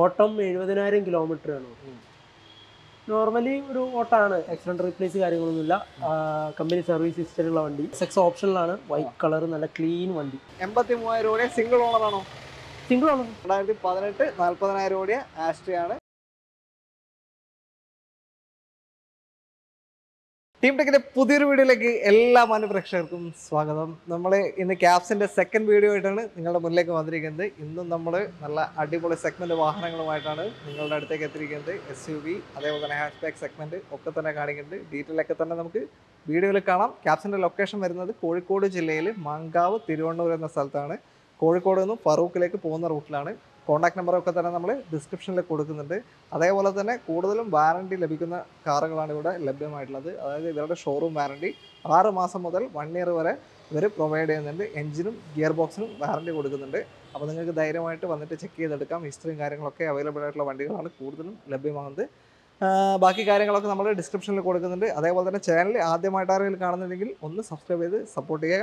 Autumn 70000 km. Normally, accident replace company service history. Sex optional white color and clean one. 83000 single owner. Single owner. 2018 40000 Astrea. Team Tech Pudir video like Ella Manufacturing Swagatham. Namale in the caps in the second video, Ningle Mulek Madrigande, in the number, Adipole segment of Wahangal, Ningle take a 3 SUV, Adavana hatchback segment, Okatana Gardigand, detail like Katanamuki, video like Kanam, caps in the location where another Kodi Koda Jilele, Mangav, Tiruano and the Sultana, Kodi Kodano, Faruk like a Pona Rutlana. Contact number of the description. That's why we have a showroom warranty. We have a 1 year the engine, gearbox, warranty.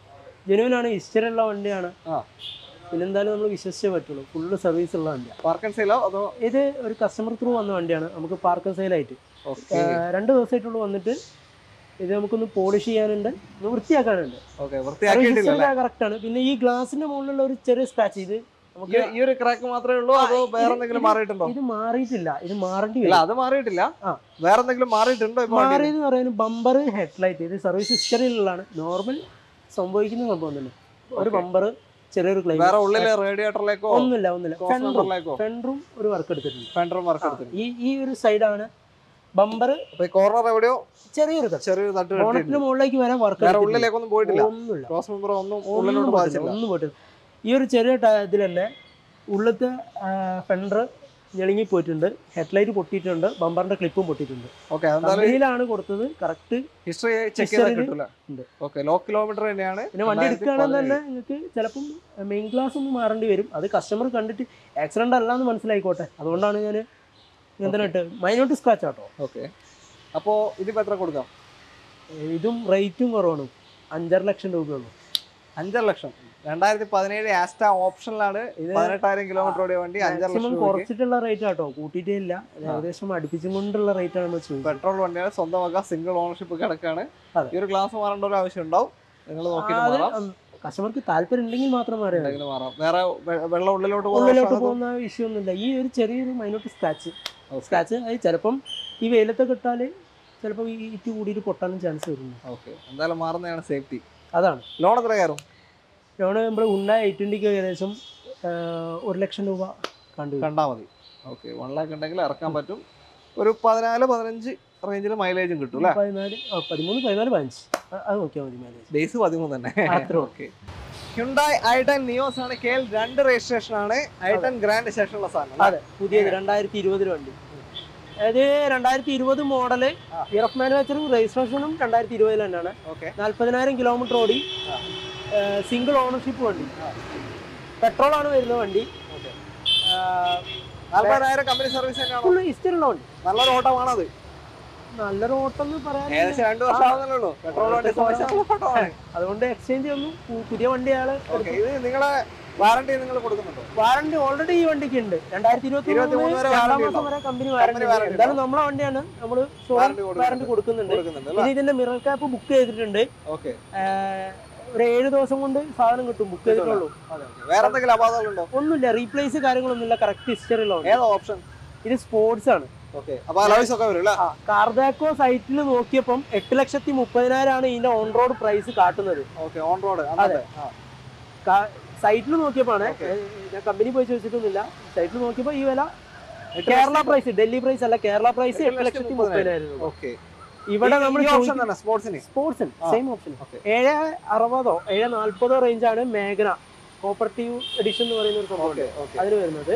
Genuine history is not there. Full service. Park and sale? This is a customer through park and sale. Okay. You are crack matter low, where the Maritan? Maritilla. Where the Maritan? Marit or any bumper headlight. This service is still normal. Some way in the bundle. Or bumper, cherry clay. Where only a radiator like on the level. Fendrum worker. Fendrum worker. Either side on a bumper, a corner video, cherry. Cherry that more like you are a worker. Where only like on the boat. Cross member on the water. Your cherry Dilana, Ullata Fender, Yellingi Potinder, headlight potitunda, bumper and clip potitunda. Okay, and the Lilana Gortu, correct history check. Okay, low kilometer in Yana, and main class of Marandi, other customer conduct accident alarm once like water. Adonana minor scratch auto. Okay. Apo Idipatra Kurga Idum rating or on Anjarlaction Ugo. Anjarlaction. And I the Padane Asta optional ladder, Panatari kilometer, and the Angelman Corsital rate at Utidilla, and there's some additional rate on the street. Petrol 1 year, Sondavaga, single ownership Katakana, your glass of Aranda Vishundau, and customer to Talper and Linking Matamara. Well, issue in the year, cherry minor to scratch. Scratch, I Cherapum, Evelata Katale, it would be to put on chance. Okay, and the Marana and safety. Adam, lot of the air. I remember Hyundai I20 1 lakh. Okay, 1 lakh. Mileage. Okay. Hyundai I-10 Neos and KL Grand registration. I-10 Grand session. That's the model. Europe manufacturing registration is 2020. Okay. 40000 km. Single ownership only. Petrol only. Okay. Company service only. Still only. Petrol. It is sports. Okay. Cardaco site is okay. 8,30,000 on road price. Okay, on road. Site is okay. The company purchased it. Site is okay. Kerala price, Delhi price, Kerala price. Okay. ഇവിടെ നമ്മൾ option തന്നെ സ്പോർട്സിന് same option 760 740 range ആണ് മേഗന cooperative edition എന്ന് പറയുന്ന ഒരു സംഭവം അതിന് വരുന്നത്.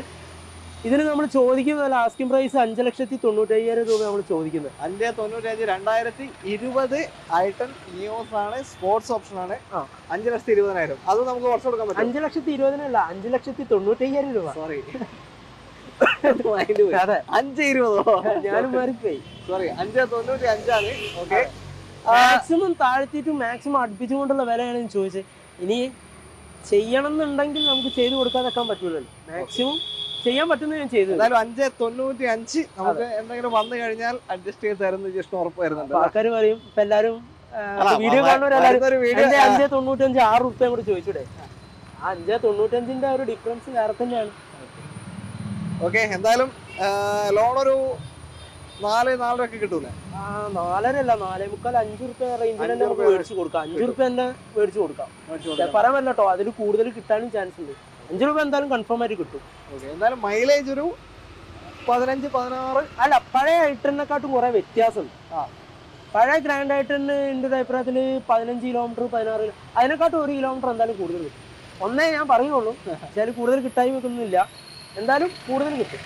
ഇതിന് നമ്മൾ ചോദിക്കുന്ന ലാസ്റ്റിംഗ് പ്രൈസ് 5,95,000 രൂപ നമ്മൾ ചോദിക്കുന്നത്. 5,95,000 2020 I-10 നിയോസ് ആണ്, സ്പോർട്സ് ഓപ്ഷൻ ആണ്. 5,20,000 അത് നമുക്ക് കുറച്ച് കൊടുക്കാൻ പറ്റും. 5,20,000 അല്ല 5,95,000 രൂപ. സോറി അതെ 5,20,000 ഞാനും മാറിപ്പോയി. സോറി 5,95,000 ആണ്. ഓക്കെ മാക്സിമം താഴ്ത്തിയിട്ട് മാക്സിമം അടുപ്പിച്ചുകൊണ്ടുള്ള വിലയാണ് ഞാൻ ചോദിച്ചത്. ഇനി ചെയ്യണം എന്നുണ്ടെങ്കിൽ നമുക്ക് ചെയ്ത് കൊടുക്കാതെക്കാൻ പറ്റൂലല്ലോ. മാക്സിമം ചെയ്യാൻ പറ്റുന്ന ഞാൻ ചെയ്തു. എന്നാലും 5,95,000 നമുക്ക് എന്തെങ്കിലും വന്നു കഴിഞ്ഞാൽ അഡ്ജസ്റ്റ് ചെയ്ത് തരുന്ന ജസ്റ്റ് ഉറപ്പ് വരുന്നുണ്ട്. ആൾക്കാർ പറയും ഇപ്പൊ എല്ലാരും വീഡിയോ കാണുന്നവരെല്ലാവരും 5,95 6 രൂപയും കൂടി ചോദിച്ചൂടെ. ആ 5,95ന്റെ ഒരു ഡിഫറൻസ് വേറെ തന്നെയാണ്. ഓക്കെ എന്തായാലും ലോണൊരു 4-4 രൂപ കിട്ടൂലേ? 4.5 അല്ല 4.25 5 റേഞ്ചിൽ തന്നെ നമുക്ക് മേടിച്ചു കൊടുക്കാം. 5 രൂപ തന്നെ മേടിച്ചു കൊടുക്കാം. പറയാൻ പറ്റില്ല കേട്ടോ, അതിൽ കൂടുതൽ കിട്ടാനും ചാൻസ് ഉണ്ട്. 5 രൂപ എന്തായാലും കൺഫേം ആയിട്ട് കിട്ടും. എന്തായാലും മൈലേജ് ഒരു 15-16 അല്ല പഴയ ഐ10നെക്കാട്ടും കുറെ വ്യത്യാസമുണ്ട്. പഴയ ഗ്രാൻഡ് ഐ10 എൻ്റെ ഒരു അഭിപ്രായത്തിൽ 15 കിലോമീറ്റർ 16 അതിനെക്കാട്ടും 1 കിലോമീറ്റർ എന്തായാലും കൂടുതൽ കിട്ടും. ഒന്നേ ഞാൻ പറയുന്നുള്ളൂ, പക്ഷേ കൂടുതൽ കിട്ടാൻ വെക്കുന്നില്ല. എന്തായാലും കൂടുതൽ കിട്ടും.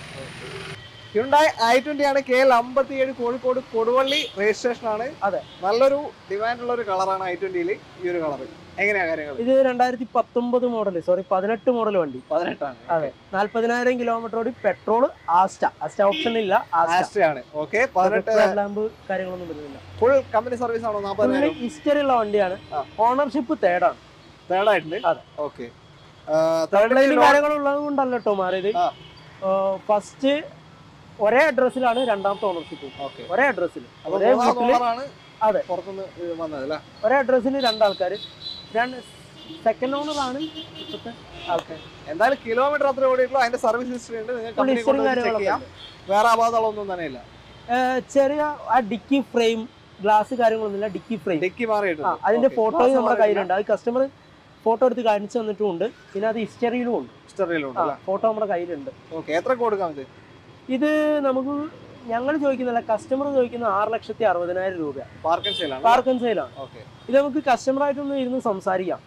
Hyundai i20 ആണ്. KL 57 കോഴിക്കോട് കൊടുവള്ളി രജിസ്ട്രേഷൻ ആണ്. അതെ നല്ലൊരു ഡിമാൻഡ് ഉള്ള ഒരു കളറാണ് i20യിൽ ഈ ഒരു കളർ. എങ്ങനെയാ കാര്യങ്ങൾ? ഇത് 2018 മോഡൽ വണ്ടി. 18 ആണ്. അതെ 40,000 കിലോമീറ്റർ ഓടി, പെട്രോൾ ആസ്റ്റ ഓപ്ഷൻ ഇല്ല, ആസ്റ്റയാണ്. ഓക്കെ 18 ലാമ്പ് കാര്യങ്ങളൊന്നും വരുന്നില്ല. ഫുൾ കമ്പനി സർവീസ് ആണോ? 40,000 ഹിസ്റ്ററി ഉള്ള വണ്ടിയാണ്. ഓണർഷിപ്പ് തേർഡ് ആയിട്ടുണ്ട്. അതെ ഓക്കെ കാര്യങ്ങളുള്ളത് കൊണ്ടല്ല കേട്ടോ മാറിയത്. ഫസ്റ്റ് ഒരേ അഡ്രസ്സിലാണ്, രണ്ടാമത്തെ ഓണർഷിപ്പ് ഒരേ അഡ്രസ്സിൽ. അതെ ഒരേ അഡ്രസ്സിൽ രണ്ടാൾക്കാർ. സെക്കൻഡ് ഓണറാണ് ഇപ്പോഴത്തെ ആൾക്കാർ. എന്തായാലും കിലോമീറ്റർ അത്ര ഓടിയിട്ടുള്ളൂ, അതിന്റെ സർവീസ് ഹിസ്റ്ററി ഉണ്ട്. വേറെ അപാകതകളൊന്നും തന്നെ ഇല്ല. ചെറിയ ആ ഡിക്കി ഫ്രെയിം ഗ്ലാസ് കാര്യങ്ങളൊന്നുമില്ല. ഡിക്കി മാറിയിട്ടുണ്ട്. അതിന്റെ ഫോട്ടോ നമ്മുടെ കയ്യിലുണ്ട്. അത് കസ്റ്റമർ ഫോട്ടോ എടുത്ത് കാണിച്ചു തന്നിട്ടുണ്ട്. പിന്നെ അത് ഹിസ്റ്ററിയിലും ഉണ്ട്. ഫോട്ടോ നമ്മുടെ കയ്യിലുണ്ട്. എത്ര കൊടുക്കാം ഇത്? ഇത് നമുക്ക് ഞങ്ങൾ ചോദിക്കുന്നില്ല, കസ്റ്റമർ ചോദിക്കുന്ന 6,60,000 രൂപ. പാർക്കൻ സെയിലാണ്. ഇത് നമുക്ക് കസ്റ്റമറായിട്ടൊന്ന് ഇരുന്ന് സംസാരിക്കാം.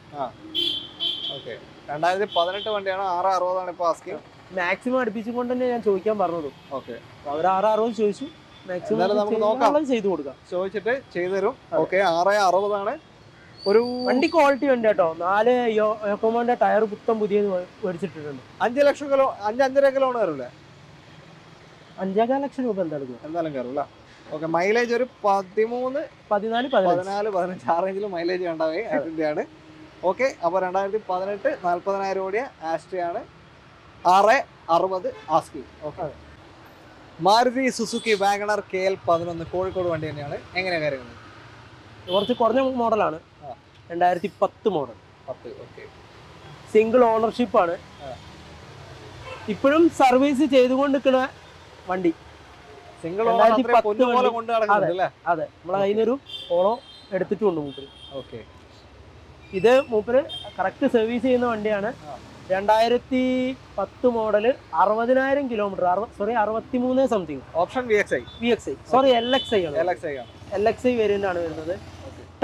2018 വണ്ടിയാണ്. 6,60,000 ഇപ്പൊ ആസ്കിങ്. മാക്സിമം അടുപ്പിച്ചും കൊണ്ട് തന്നെ ഞാൻ ചോദിക്കാൻ പറഞ്ഞത്. അവർ 6,60,000 ചോദിച്ചു. മാക്സിമം ചെയ്തു കൊടുക്കാം, ചോദിച്ചിട്ട് ചെയ്തു തരും. 6,60,000 ആണ്. ഒരു വണ്ടി ക്വാളിറ്റി ഉണ്ട് കേട്ടോ. 4 ടയർ പുത്തം പുതിയത് മേടിച്ചിട്ടുണ്ട്. 5,50,000 കിലോമീറ്റർ വരില്ലേ? 5,50,000 രൂപ എന്തായാലും കയറില്ല. ഓക്കെ മൈലേജ് ഒരു 13-14-15 ആ റേഞ്ചിൽ മൈലേജ് ഉണ്ടാവുകയാണ്. ഓക്കെ അപ്പോൾ 2018 40,000 ഓടിയ ആസ്ട്രയാണ്. 6,60,000 ആസ്കി. Okay Maruti Suzuki WagonR KL 11 Kozhikode വണ്ടി തന്നെയാണ്. എങ്ങനെയാണ് കാര്യങ്ങൾ? കുറച്ച് കുറഞ്ഞ മോഡലാണ്. 2010 മോഡൽ. Okay single ഓണർഷിപ്പാണ്. ഇപ്പോഴും സർവീസ് ചെയ്തുകൊണ്ട് നിൽക്കുന്ന വണ്ടി. സിംഗിൾ അതെ നമ്മൾ അതിനൊരു ഓളോ എടുത്തിട്ടുണ്ട് മൂപ്പര്. ഓക്കെ ഇത് മൂപ്പര് കറക്റ്റ് സർവീസ് ചെയ്യുന്ന വണ്ടിയാണ്. 2010 model. 60,000 kilometre 63 something. Option V X I sorry L X I variant ആണ് വരുന്നത്.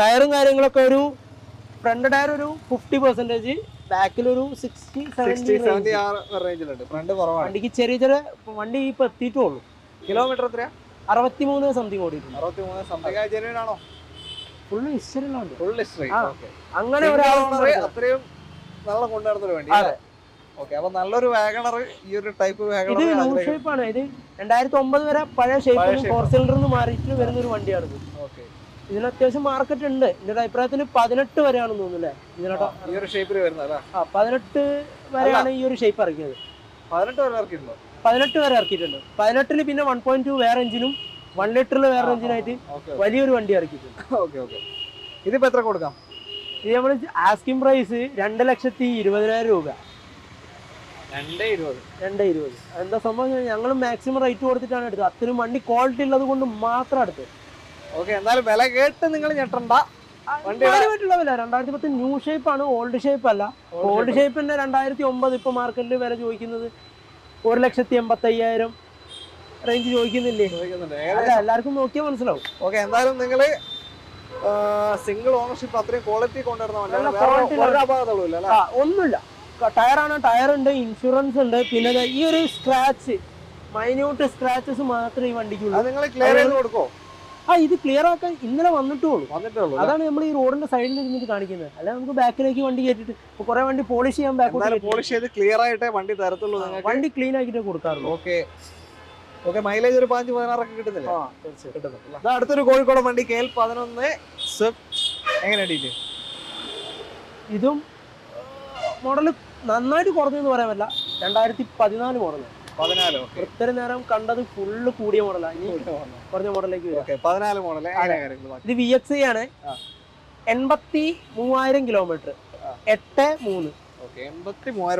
ടയറും കാര്യങ്ങളൊക്കെ ഒരു ഫ്രണ്ട് ടയർ ഒരു 50%, ബാക്കിലൊരു 60-70 റേഞ്ചിലുണ്ട്. ഫ്രണ്ട് കുറവാണ് വണ്ടിക്ക്. ചെറിയ വണ്ടി ഇപ്പൊ എത്തിയിട്ടേ ഉള്ളൂ. കിലോമീറ്റർ എത്ര? 63 സംതിങ് ഓടിയിട്ടുണ്ട്. 63 സംതിങ് ജെനുവിൻ ആണോ? ഫുൾ ഹിസ്റ്ററിയിലാണ്. Full history. അങ്ങനെ ഒരാളെ അത്രയും നല്ല കൊണ്ടുനടന്നൊരു വണ്ടി. ഓക്കെ അപ്പോൾ നല്ലൊരു വാഗണർ. ഈ ഒരു ടൈപ്പ് വാഗണർ ഇത് ലോ ഷേപ്പാണ്. ഇത് 2009 വരെ പഴയ ഷേപ്പിൽ 4 സിലിണ്ടർ എന്ന് മാറിയിട്ട് വരുന്നൊരു വണ്ടിയാണിത്. ഓക്കെ ഇതിന് അത്യാവശ്യം മാർക്കറ്റ് ഉണ്ട്. എന്റെ അഭിപ്രായത്തിൽ 18 വരെയാണെന്ന് തോന്നുന്നു. ഇതിനോട്ടോ 18 വരെയാണ് ഈ ഒരു ഷേപ്പ് ഇറക്കിയത്. 18 വരെ ഇറക്കിയിട്ടുണ്ട്. 18ല് പിന്നെ 1.2 വേറെ എഞ്ചിനും 1 ലിറ്ററിൽ വേറെ എഞ്ചിനായിട്ട് വലിയൊരു വണ്ടി ഇറക്കിയിട്ടുണ്ട്. ഇതിപ്പോ എത്ര കൊടുക്കാം? ഇത് നമ്മൾ ആസ്കിംഗ് പ്രൈസ് 2,20,000 രൂപ. എന്താ സംഭവം, ഞങ്ങൾ മാക്സിമം റേറ്റ് കൊടുത്തിട്ടാണ് എടുത്തത്. അത്രയും വണ്ടി ക്വാളിറ്റി ഉള്ളത് കൊണ്ട് മാത്രം എടുത്തത്. ഓക്കെ എന്തായാലും വില കേട്ട് നിങ്ങൾ ഞെട്ടണ്ട. പറ്റുള്ള വില. 2010 ന്യൂ ഷേപ്പാണ്, ഓൾഡ് ഷേപ്പ് അല്ല. ഓൾഡ് ഷേപ്പിന്റെ 2009 ഇപ്പൊ മാർക്കറ്റിൽ വില ചോദിക്കുന്നത് 1,85,000 range okay. Single ownership quality tire and insurance and scratch. Minute scratches clear. This is clear. This is clear. That's why we are on the side. We are back. We are polish. We are clear. We are clean. Okay. Okay. Mileage is 5. That's it. That's it. Terranaram Kanda full Kudia model. For the model like you. Okay, Padanal model. The VXA Enbati Muiring kilometer. Etta moon. Okay, Embati Muir,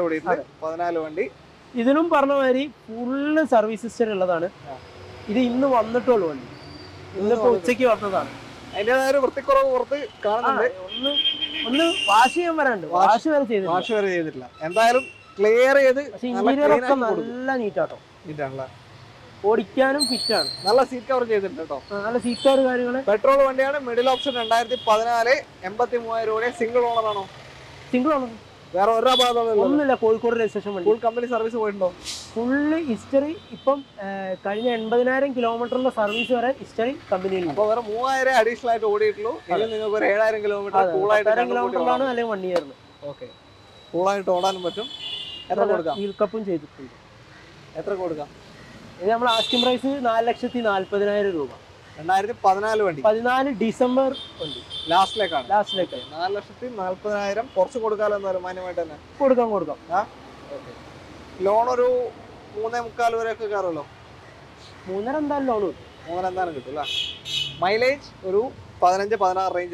Padanal. Isn't Parnavari full service system Ladana? It is in the one the toll one. In the Pochiki or Tadana. And then I work the car. Washi clear is interior of the Nitato. Odican and Pitchan. Nala seat cover is in the top. Nala seat cover. Petrol one day and middle option and I the Padanale, empathy road, single owner. Single owner. There are other cold correlation. Full company service window. Full history, Ipum, Kalina and Badanaran kilometer of service or history company. However, more additional to Odit low, even over 8 kilometers, 2 kilometers. Okay. You'll cup and take it. Etragoda. I am asking price in Alexatin and I did Padanal December last leg. Last leg. Nalaxatin Alpaniram, Portugal and the Manamatan. Portugal. Lonoru Munam Calvaracarolo. Munar and the Lonu. Mileage, Ru, Padanja Padana range.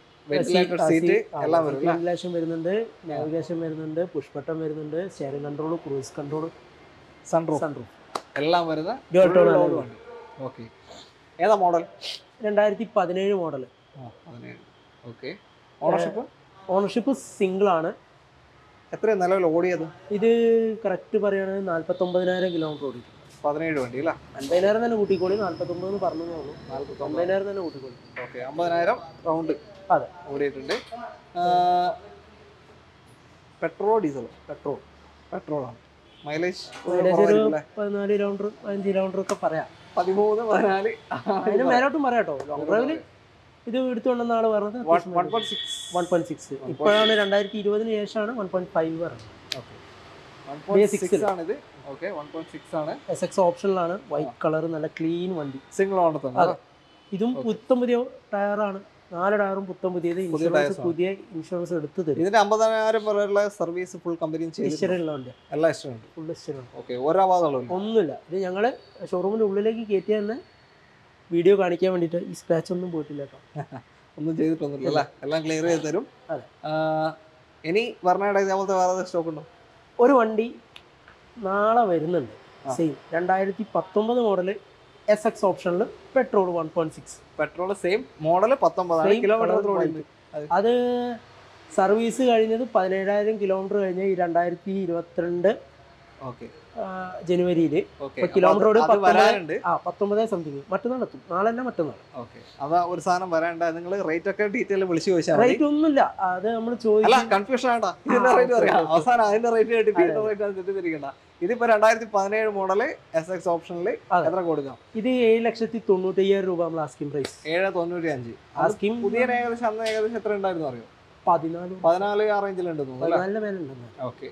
ventilator seat, ella varilla. Ventilation varunnund, navigation varunnund, push button varunnund, steering control, cruise control. Sunroof. All of them are okay. What model? 2017 model. Okay. Ownership? Ownership is single. How many miles? This is correct. 49,000 kilometers. 17,000, right? 49,000 kilometers. Okay. 50,000 round. That's petrol diesel. Petrol. Petrol. Mileage? Mileage is around 5 round. 13, 14. I am married to Marato. This is 1.6. Now, I am 1.5. Okay. 1.6. Okay, 1.6. SX optional. White color, clean one. Single order. This is a tire. 4 tire insurance. This is a service full company. Okay, what about showroom? Video scratch on the bottle. Any Varna is the SX optional petrol 1.6. Petrol same model 19 kilometers. That service is 17,000 kilometers. 2022. Okay. January day. Okay. Kilometer 19. Ah, 19 something. Mattanal. Mattanal. Okay. That one saan varanda. Ningal rate akka detail bolchi hoycha. Rate onnu illa. That ammal choice. Alla confusion aada. Idina rate varya. Avasana idina rate edit edit. This is the 2017 model SX option. This is the asking price. Okay,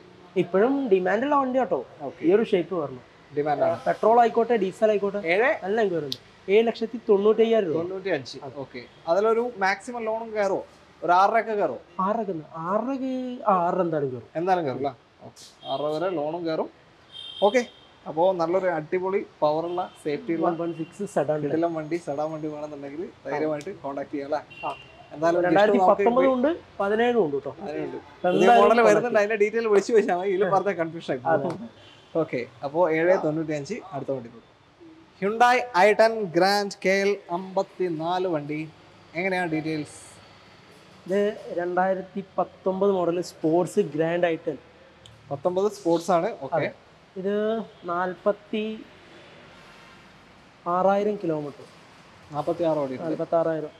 അപ്പോൾ നല്ലൊരു അടിപൊളി പവറുള്ള safety 116 sedan വണ്ടി വേണമെന്നുണ്ടെങ്കിൽ ധൈര്യമായിട്ട് contact ചെയ്യാം. എന്തായാലും 2019 ഉണ്ട് 17 ഉണ്ട് ട്ടോ. പുതിയ മോഡൽ വരുന്നുണ്ട്, അതിന്റെ ഡീറ്റെയിൽ വിളിച്ചു വെച്ചാൽ മതി, ഇതിൽ പറഞ്ഞ കൺഫ്യൂഷൻ ആയി. ഓക്കേ, അപ്പോൾ 795 അടുത്ത വണ്ടി നോക്കാം. Hyundai i10 Grand KL 54 വണ്ടി, എങ്ങനെയാണ് ഡീറ്റെയിൽസ്? ഇത് 2019 model sports grand i10 19 sports ആണ്. ഓക്കേ, ഇത് 46,000 കിലോമീറ്റർ, 46,000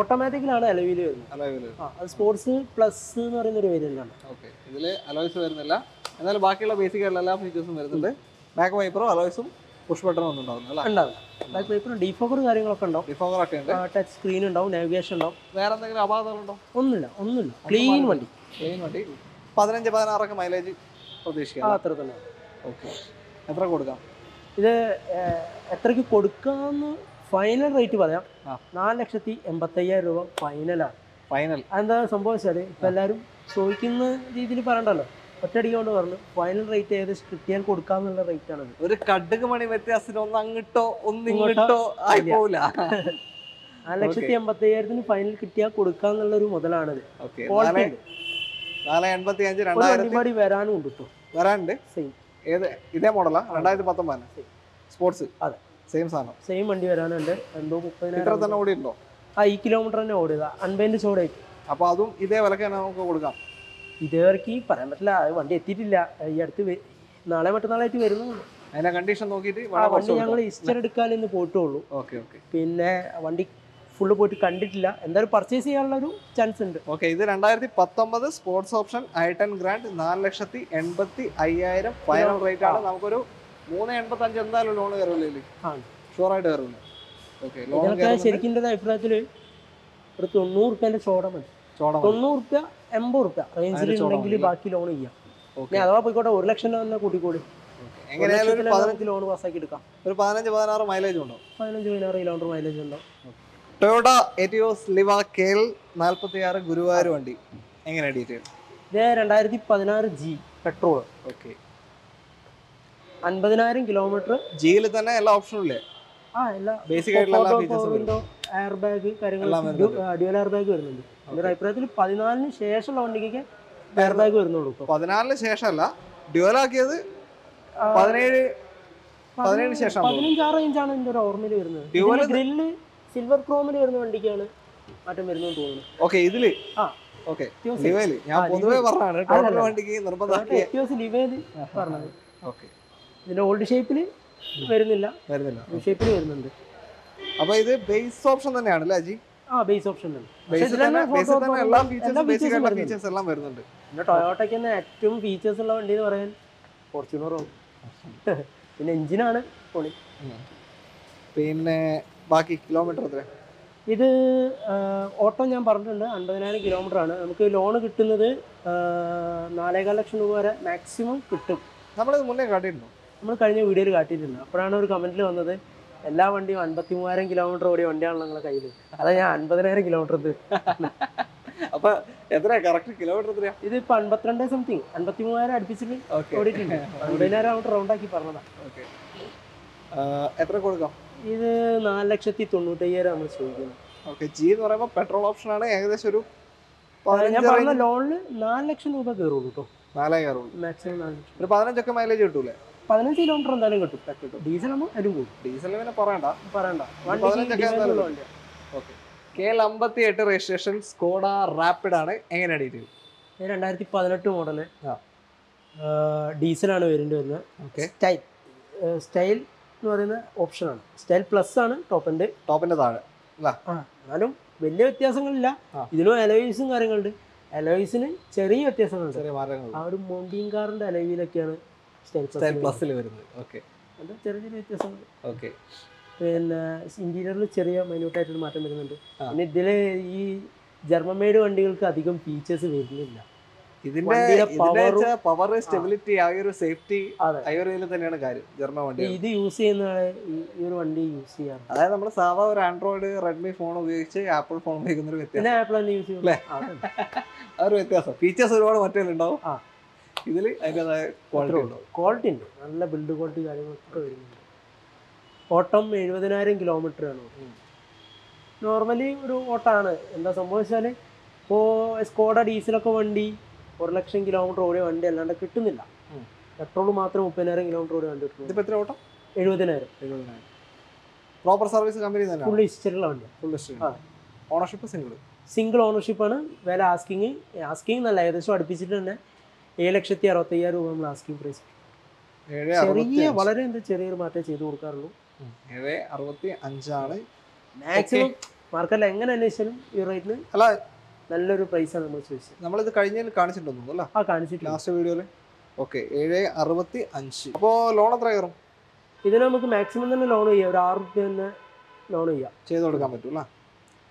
ഓട്ടോമാറ്റിക്കിലാണ് അലോയിൽ വരുന്നത്. അത് സ്പോർട്സ് പ്ലസ് എന്ന് പറയുന്ന ഒരു വേരിയന്റാണ്. ഓക്കേ, ഇതില് അലോയ്സ് വരുന്നില്ല, എന്നാൽ ബാക്കിയുള്ള ബേസിക് ആയിട്ടുള്ള എല്ലാ ഫീച്ചേഴ്സും വരുന്നുണ്ട്. ബാക്ക് വൈപ്പറും അലോയ്സും പുഷ് ബട്ടണും ഒന്നും ഉണ്ടാവുന്നില്ല, ഉണ്ടാവില്ല. ബാക്ക് വൈപ്പറും ഡിഫോക്കർ കാര്യങ്ങളൊക്കെ ഉണ്ടാവും, ഡിഫോക്കറൊക്കെ ഉണ്ട്, ടച്ച് സ്ക്രീൻ ഉണ്ടാവും, നാവിഗേഷൻ ഉണ്ടാവും. വേറെ എന്തെങ്കിലും അപാകതകളുണ്ടോ? ഒന്നുമില്ല, ഒന്നുമില്ല, ക്ലീൻ വണ്ടി, ക്ലീൻ വണ്ടി. 15-16 മൈലേജ് പ്രതീക്ഷിക്കാം, അത്ര തന്നെ. ഓക്കെ, എത്ര കൊടുക്കാം? ഇത് എത്രയ്ക്ക് കൊടുക്കാമെന്ന് ഫൈനൽ റേറ്റ് പറയാം, 4,85,000 രൂപ ഫൈനലാണ്. ഫൈനൽ എന്താ സംഭവം വെച്ചാൽ ഇപ്പം എല്ലാവരും ചോദിക്കുന്ന രീതിയിൽ പറയണ്ടല്ലോ, ഒറ്റയടിക്ക് കൊണ്ട് പറഞ്ഞു ഫൈനൽ റേറ്റ് ഏകദേശം കിട്ടിയാൽ കൊടുക്കാമെന്നുള്ള റേറ്റ് ആണ്. ഒരു കടുക് മണി വ്യത്യാസത്തിന് ഒന്ന് അങ്ങോട്ടോ ഒന്ന് ഇങ്ങോട്ടോ ആയി പോവില്ല. 4,85,000 ഫൈനൽ കിട്ടിയാൽ കൊടുക്കാന്നുള്ളൊരു മുതലാണിത്. വണ്ടി വരാനും ഉണ്ട് കേട്ടോ, വരാനുണ്ട്. സെയിം ഇതേ മോഡലാ 2019 സ്പോർട്സ്, അതെ സെയിം സാധനം, സെയിം വണ്ടി വരാനുണ്ട്. എന്തോ 30,000 തന്നെ ഓടിയിട്ടുണ്ടോ? ആ, ഈ കിലോമീറ്റർ തന്നെ ഓടിയതാ, അൻപതിൻ്റെ ചോടായിട്ട്. അപ്പോൾ അതും ഇതേ വിലക്ക് തന്നെ നമുക്ക് കൊടുക്കാം. ഇതേവർക്ക് പറയാൻ പറ്റില്ല, വണ്ടി എത്തിയിട്ടില്ല, ഈ അടുത്ത് നാളെ മറ്റന്നാളായിട്ട് വരുന്നുള്ളൂ. അതിൻ്റെ കണ്ടീഷൻ നോക്കിയിട്ട് വണ്ടി ഞങ്ങൾ ഹിസ്റ്റർ എടുക്കാൻ ഇന്ന് പോയിട്ടുള്ളൂ. ഓക്കെ ഓക്കെ, പിന്നെ വണ്ടി ഫുള്ള് പോയിട്ട് കണ്ടിട്ടില്ല, എന്തായാലും പർച്ചേസ് ചെയ്യാനുള്ള ഒരു ചാൻസ് ഉണ്ട്. ഓക്കെ, ഇത് 2019 sports option i10 grand 4,85,000 final rate ആണ്. നമുക്കൊരു 3,85 എന്തായാലും ലോൺ കയറില്ലേ? ഷുവറായിട്ട് കയറില്ല. ഓക്കെ, ലോൺ ശരിക്കും അഭിപ്രായത്തിൽ ഒരു 90 ചോട മതി, 90 80 റേഞ്ചിൽ, ബാക്കി ലോൺ ചെയ്യാം. ഓക്കെ, അഥവാ പോയിക്കോട്ടെ 1,00,000 തന്നെ കൂട്ടിക്കൂടി, എങ്ങനെയായാലും ഒരു 15 ലോൺ പാസ്സാക്കി എടുക്കാം. ഒരു 15-16 മൈലേജ് ഉണ്ടോ? 15-16 കിലോമീറ്റർ മൈലേജ് ഉണ്ടോ? Toyota Etios Liva KL 46 Guruvayur വണ്ടി, എങ്ങനെയാണ് ഡീറ്റെയിൽ? ഇത് 2016 ജി പെട്രോൾ. Okay, 50,000 kilometre. ജിയിൽ തന്നെ എല്ലാ ഓപ്ഷനും ഇല്ലേ? ആ, എല്ലാ ബേസിക് ആയിട്ടുള്ള എല്ലാ ഫീച്ചേഴ്സും വരുന്നുണ്ട്, എയർ ബാഗ് കാര്യങ്ങൾ, ഡ്യുവൽ എയർ ബാഗ് വരുന്നുണ്ട്. എൻ്റെ അഭിപ്രായത്തിൽ 14-ന് ശേഷമുള്ള വണ്ടിക്ക് എയർ ബാഗ് വരുന്നുള്ളൂ. 14-ന് ശേഷമല്ല, ഡ്യുവൽ ആക്കിയത് 17-ന് ശേഷം 15 റേഞ്ചാണ് എൻ്റെ ഒരു ഓർമ്മയിൽ വരുന്നത്. ഡ്യുവൽ ഗ്രില്ല് സിൽവർ ക്രോമിൽ വരുന്ന വണ്ടിക്കാണ് മാറ്റം വരുന്നതെന്ന് തോന്നുന്നു. ഓക്കെ, ഇതില് ആ ഓക്കെ ഞാൻ പൊതുവേ പറഞ്ഞാണ് വണ്ടിക്ക് പറഞ്ഞത്. ഓക്കെ, ഇതിന്റെ ഓൾഡ് ഷേപ്പിൽ വരുന്നില്ല ഷേപ്പിൽ വരുന്നുണ്ട്. അപ്പൊ ഇത് ബേസ് ഓപ്ഷൻ തന്നെയാണ് അല്ലേ ജി? ആ, ബേസ് ഓപ്ഷൻ തന്നെ. പിന്നെ ടൊയോട്ടയ്ക്ക് തന്നെ ഏറ്റവും ഫീച്ചേഴ്സ് ഉള്ള വണ്ടി എന്ന് പറയാൻ ഫോർച്യൂണറും, പിന്നെ എഞ്ചിനാണ് പൊളി. പിന്നെ ബാക്കി കിലോമീറ്റർ എത്ര? ഇത് ഓട്ടോ ഞാൻ പറഞ്ഞിട്ടുണ്ട് 50,000 കിലോമീറ്റർ ആണ്. നമുക്ക് ലോൺ കിട്ടുന്നത് 4,50,000 രൂപ വരെ മാക്സിമം കിട്ടും. നമ്മളത് മുന്നേ കാട്ടിയിട്ടുണ്ടോ? നമ്മൾ കഴിഞ്ഞ വീഡിയോയിൽ കാട്ടിയിട്ടുണ്ട്. അപ്പോഴാണ് ഒരു കമൻറ്റിൽ വന്നത് എല്ലാ വണ്ടിയും 53,000 കിലോമീറ്റർ ഓടിയ വണ്ടിയാണല്ലോ നിങ്ങളുടെ കയ്യിൽ. അതാ ഞാൻ 50,000 കിലോമീറ്റർ. അപ്പൊ എത്ര കറക്റ്റ് കിലോമീറ്റർ എത്രയാ? ഇതിപ്പോ 52 സംതിങ്, 53,000 അടുപ്പിച്ചിട്ട് ഓടിയിട്ടുണ്ട്. 50,000 റൗണ്ടാക്കി പറഞ്ഞതാണ്. ഓക്കെ, എത്ര കൊടുക്കാം? ഇത് 4,95,000 നമ്മൾ ചോദിക്കുന്നത്. ഓക്കെ, ജി എന്ന് പറയുമ്പോൾ പെട്രോൾ ഓപ്ഷൻ ആണ്. ഏകദേശം ഒരു ഞാൻ പറഞ്ഞ ലോണിന് 4,00,000 രൂപ കയറുള്ളൂ കേട്ടോ, 4,00,000 മാക്സിമം. ഒരു 15-ഒക്കെ മൈലേജ് കിട്ടൂലേ? 15 കിലോമീറ്റർ എന്തായാലും കിട്ടും. കിട്ടും ഡീസൽ ആകുമ്പോൾ അതിലും കൂടും. ഡീസൽ പിന്നെ പറയണ്ട 15-ഒക്കെ എന്തായാലും. Okay, KL 58 registration Skoda rapid ആണ്, എങ്ങനെയാണ് ഡീറ്റെയിൽ? 2018 മോഡല്, ഡീസലാണ് വേരിയൻ്റ് വരുന്നത്. ഓക്കെ, സ്റ്റൈൽ എന്ന് പറയുന്ന ഓപ്ഷനാണ്, സ്റ്റൈൽ പ്ലസ് ആണ് ടോപ്പിൻ്റെ, താഴെ. ആ, എന്നാലും വലിയ വ്യത്യാസങ്ങളില്ല. ഇതിലും അലോയ്സും കാര്യങ്ങളുണ്ട്, അലോയ്സിന് ചെറിയ വ്യത്യാസങ്ങളുണ്ട്, ചെറിയ മാറ്റങ്ങൾ. ആ ഒരു മോണ്ടിങ് കാറിൻ്റെ അലോയിലൊക്കെയാണ് സ്റ്റൈൽ പ്ലസിൽ വരുന്നത്. ഓക്കെ, ചെറിയ ചെറിയ വ്യത്യാസങ്ങൾ. Okay, German-made power, stability, safety, German. This is Android, Redmi phone, Apple phone. Apple phone. 1,00,000 kilometers over one day, and a kitten villa. Petrol Matro Penering around road and the Petrota? It was an error. Proper service company than fully still on ownership is single. Single ownership on well asking the light short visit and Alexia Rothea room asking price. Valer in the Cherry Matachi Durkarlo. Ere Aroti Anjani maximum market Langan and Nation, you're right now. Price and the most. Number the Cardian can't it last video? Okay, Ere Arvati Anchi. Oh, Lona Trayer. Economic maximum than a loan a year, armed than Lona. Chesor Gamatula.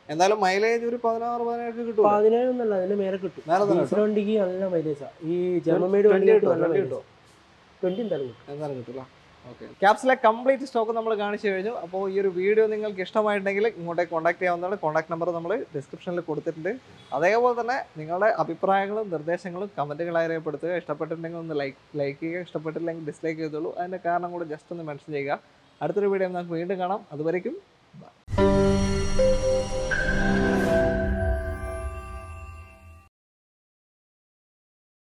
And then a mileage you report or you do. Padina and the American. Marathon Digi and La Melissa. He generated 20 and Narutula. Okay. Caps like complete stock of the garnish. Upon your video, you can contact the contact number in the description. That's why you can comment on the like, dislike, and the car. Just mention the video.